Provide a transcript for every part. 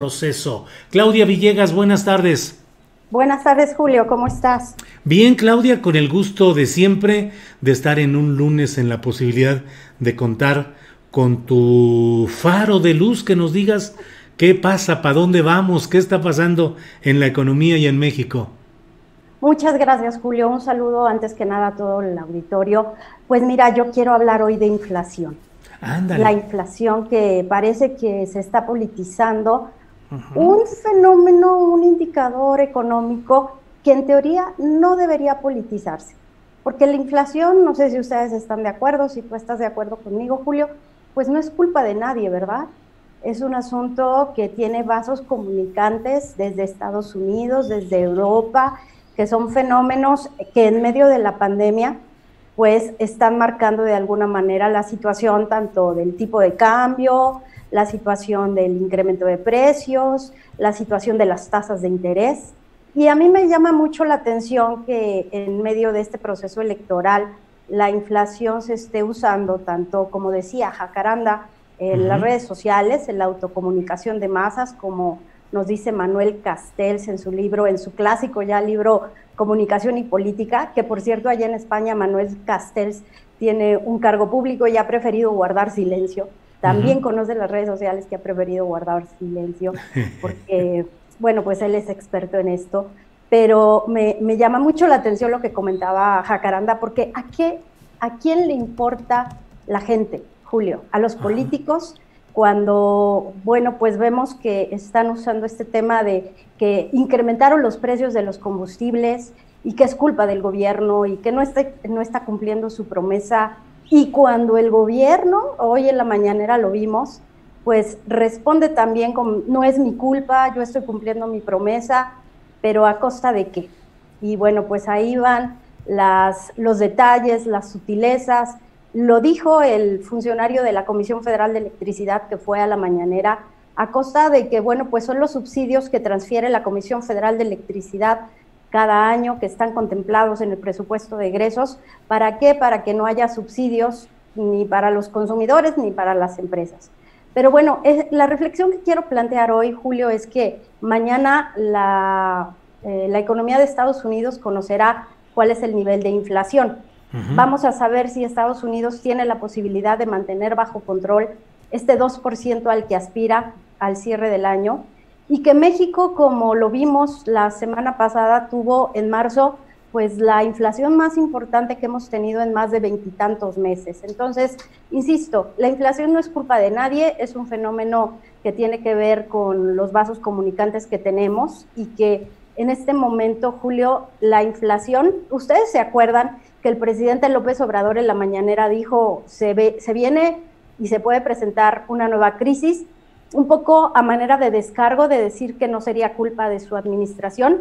proceso. Claudia Villegas, buenas tardes. Buenas tardes, Julio, ¿cómo estás? Bien, Claudia, con el gusto de siempre de estar en un lunes en la posibilidad de contar con tu faro de luz, que nos digas qué pasa, para dónde vamos, qué está pasando en la economía y en México. Muchas gracias, Julio. Un saludo antes que nada a todo el auditorio. Pues mira, yo quiero hablar hoy de inflación. Ándale. La inflación que parece que se está politizando. Un fenómeno, un indicador económico que en teoría no debería politizarse, porque la inflación, no sé si ustedes están de acuerdo, si tú estás de acuerdo conmigo, Julio, pues no es culpa de nadie, ¿verdad? Es un asunto que tiene vasos comunicantes desde Estados Unidos, desde Europa, que son fenómenos que en medio de la pandemia pues están marcando de alguna manera la situación tanto del tipo de cambio, la situación del incremento de precios, la situación de las tasas de interés. Y a mí me llama mucho la atención que en medio de este proceso electoral la inflación se esté usando tanto, como decía Jacaranda, en las redes sociales, en la autocomunicación de masas, como nos dice Manuel Castells en su libro, en su clásico ya libro Comunicación y Política, que por cierto allá en España Manuel Castells tiene un cargo público y ha preferido guardar silencio. También conoce las redes sociales, que ha preferido guardar silencio, porque, bueno, pues él es experto en esto. Pero me llama mucho la atención lo que comentaba Jacaranda, porque ¿a quién le importa la gente, Julio? A los políticos, cuando, bueno, pues vemos que están usando este tema de que incrementaron los precios de los combustibles y que es culpa del gobierno y que no está cumpliendo su promesa. Y cuando el gobierno, hoy en la mañanera lo vimos, pues responde también con, no es mi culpa, yo estoy cumpliendo mi promesa, pero ¿a costa de qué? Y bueno, pues ahí van los detalles, las sutilezas. Lo dijo el funcionario de la Comisión Federal de Electricidad que fue a la mañanera, a costa de que, bueno, pues son los subsidios que transfiere la Comisión Federal de Electricidad cada año, que están contemplados en el presupuesto de egresos. ¿Para qué? Para que no haya subsidios ni para los consumidores ni para las empresas. Pero bueno, la reflexión que quiero plantear hoy, Julio, es que mañana la economía de Estados Unidos conocerá cuál es el nivel de inflación. Vamos a saber si Estados Unidos tiene la posibilidad de mantener bajo control este 2% al que aspira al cierre del año. Y que México, como lo vimos la semana pasada, tuvo en marzo pues la inflación más importante que hemos tenido en más de veintitantos meses. Entonces, insisto, la inflación no es culpa de nadie, es un fenómeno que tiene que ver con los vasos comunicantes que tenemos y que en este momento, Julio, la inflación, ustedes se acuerdan que el presidente López Obrador en la mañanera dijo, se viene y se puede presentar una nueva crisis, un poco a manera de descargo, de decir que no sería culpa de su administración.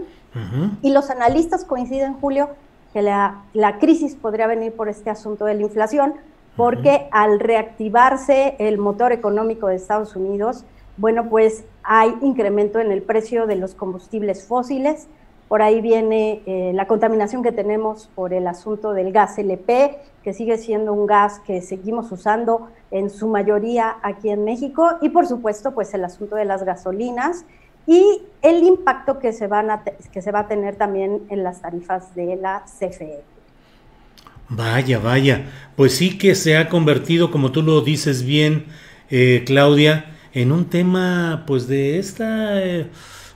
Y los analistas coinciden, Julio, que la crisis podría venir por este asunto de la inflación, porque al reactivarse el motor económico de Estados Unidos, bueno, pues hay incremento en el precio de los combustibles fósiles. Por ahí viene la contaminación que tenemos por el asunto del gas LP, que sigue siendo un gas que seguimos usando en su mayoría aquí en México, y por supuesto pues el asunto de las gasolinas y el impacto que se va a tener también en las tarifas de la CFE. Vaya, vaya, pues sí que se ha convertido, como tú lo dices bien, Claudia, en un tema pues de esta,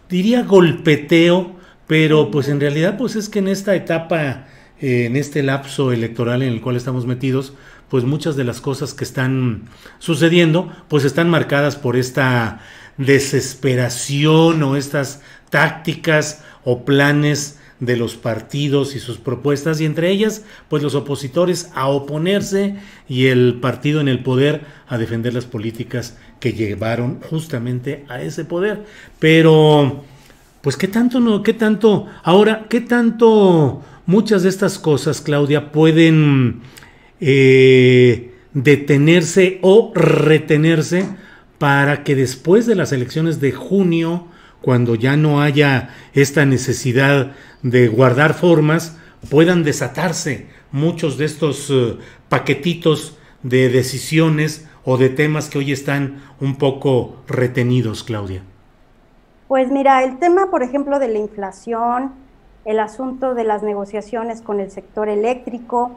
diría golpeteo, pero pues en realidad pues es que en esta etapa, en este lapso electoral en el cual estamos metidos, pues muchas de las cosas que están sucediendo pues están marcadas por esta desesperación o estas tácticas o planes de los partidos y sus propuestas, y entre ellas pues los opositores a oponerse y el partido en el poder a defender las políticas que llevaron justamente a ese poder. Pero pues qué tanto muchas de estas cosas, Claudia, pueden detenerse o retenerse para que después de las elecciones de junio, cuando ya no haya esta necesidad de guardar formas, puedan desatarse muchos de estos paquetitos de decisiones o de temas que hoy están un poco retenidos, Claudia. Pues mira, el tema, por ejemplo, de la inflación, el asunto de las negociaciones con el sector eléctrico,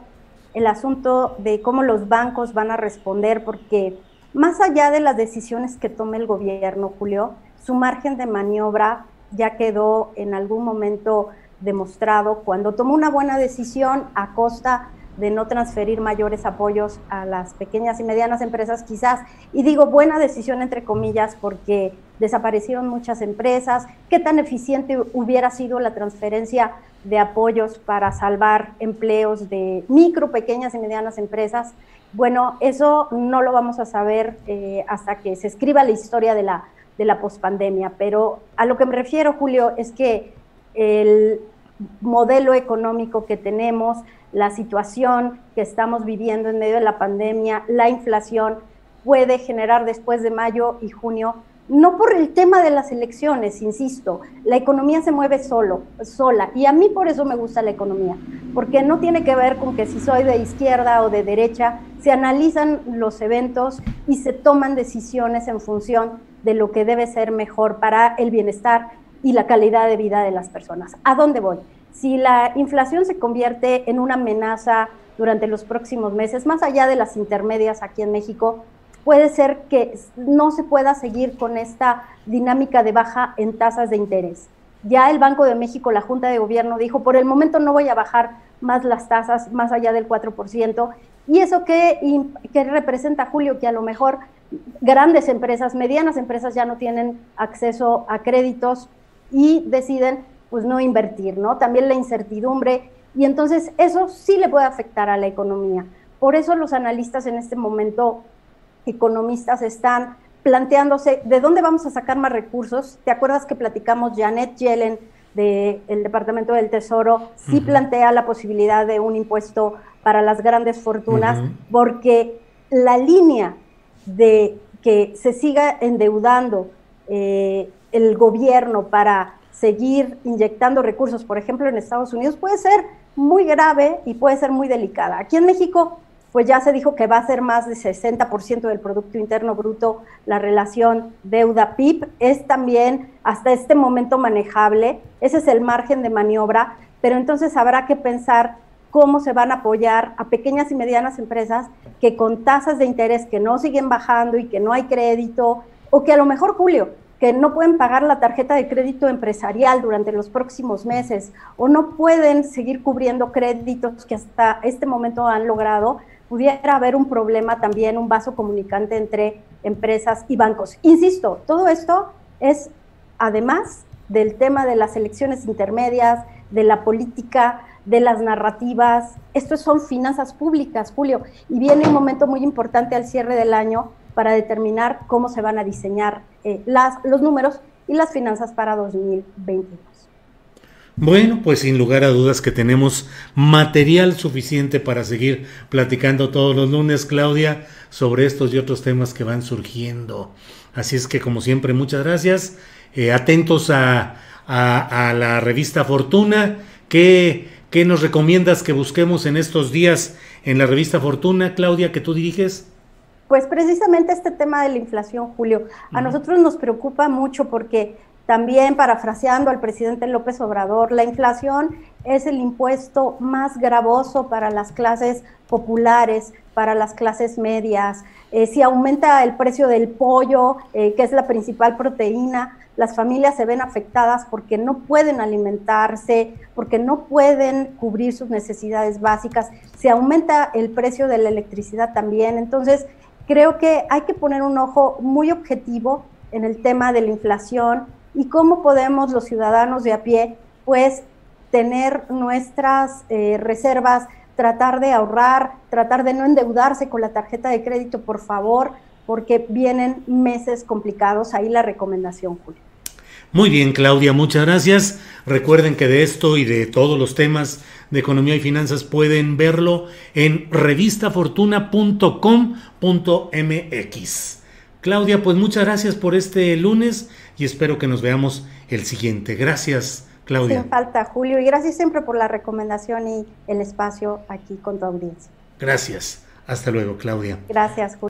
el asunto de cómo los bancos van a responder, porque más allá de las decisiones que tome el gobierno, Julio, su margen de maniobra ya quedó en algún momento demostrado cuando tomó una buena decisión a costa de no transferir mayores apoyos a las pequeñas y medianas empresas quizás, y digo buena decisión entre comillas porque desaparecieron muchas empresas. ¿Qué tan eficiente hubiera sido la transferencia de apoyos para salvar empleos de micro, pequeñas y medianas empresas? Bueno, eso no lo vamos a saber hasta que se escriba la historia de la pospandemia, pero a lo que me refiero, Julio, es que el modelo económico que tenemos, la situación que estamos viviendo en medio de la pandemia, la inflación puede generar después de mayo y junio, no por el tema de las elecciones, insisto, la economía se mueve sola, y a mí por eso me gusta la economía, porque no tiene que ver con que si soy de izquierda o de derecha, se analizan los eventos y se toman decisiones en función de lo que debe ser mejor para el bienestar y la calidad de vida de las personas. ¿A dónde voy? Si la inflación se convierte en una amenaza durante los próximos meses, más allá de las intermedias aquí en México, puede ser que no se pueda seguir con esta dinámica de baja en tasas de interés. Ya el Banco de México, la Junta de Gobierno dijo, por el momento no voy a bajar más las tasas, más allá del 4%. ¿Y eso qué representa, Julio? Que a lo mejor grandes empresas, medianas empresas ya no tienen acceso a créditos y deciden pues no invertir, ¿no? También la incertidumbre, y entonces eso sí le puede afectar a la economía. Por eso los analistas en este momento, economistas, están planteándose de dónde vamos a sacar más recursos. ¿Te acuerdas que platicamos? Janet Yellen del Departamento del Tesoro sí plantea la posibilidad de un impuesto para las grandes fortunas, porque la línea de que se siga endeudando el gobierno para seguir inyectando recursos, por ejemplo, en Estados Unidos, puede ser muy grave y puede ser muy delicada. Aquí en México, pues ya se dijo que va a ser más de 60% del Producto Interno Bruto la relación deuda-PIB, es también hasta este momento manejable, ese es el margen de maniobra, pero entonces habrá que pensar cómo se van a apoyar a pequeñas y medianas empresas que con tasas de interés que no siguen bajando y que no hay crédito, o que a lo mejor, Julio, que no pueden pagar la tarjeta de crédito empresarial durante los próximos meses, o no pueden seguir cubriendo créditos que hasta este momento han logrado, pudiera haber un problema también, un vaso comunicante entre empresas y bancos. Insisto, todo esto es además del tema de las elecciones intermedias, de la política, de las narrativas. Estos son finanzas públicas, Julio, y viene un momento muy importante al cierre del año para determinar cómo se van a diseñar los números y las finanzas para 2022. Bueno, pues sin lugar a dudas que tenemos material suficiente para seguir platicando todos los lunes, Claudia, sobre estos y otros temas que van surgiendo. Así es que, como siempre, muchas gracias. Atentos a la revista Fortuna. ¿Qué nos recomiendas que busquemos en estos días en la revista Fortuna, Claudia, que tú diriges? Pues precisamente este tema de la inflación, Julio, a nosotros nos preocupa mucho porque también, parafraseando al presidente López Obrador, la inflación es el impuesto más gravoso para las clases populares, para las clases medias. Si aumenta el precio del pollo, que es la principal proteína, las familias se ven afectadas porque no pueden alimentarse, porque no pueden cubrir sus necesidades básicas. Si aumenta el precio de la electricidad también, entonces creo que hay que poner un ojo muy objetivo en el tema de la inflación y cómo podemos los ciudadanos de a pie pues tener nuestras reservas, tratar de ahorrar, tratar de no endeudarse con la tarjeta de crédito, por favor, porque vienen meses complicados. Ahí la recomendación, Julio. Muy bien, Claudia, muchas gracias. Recuerden que de esto y de todos los temas de economía y finanzas pueden verlo en revistafortuna.com.mx. Claudia, pues muchas gracias por este lunes y espero que nos veamos el siguiente. Gracias, Claudia. Sin falta, Julio, y gracias siempre por la recomendación y el espacio aquí con tu audiencia. Gracias. Hasta luego, Claudia. Gracias, Julio.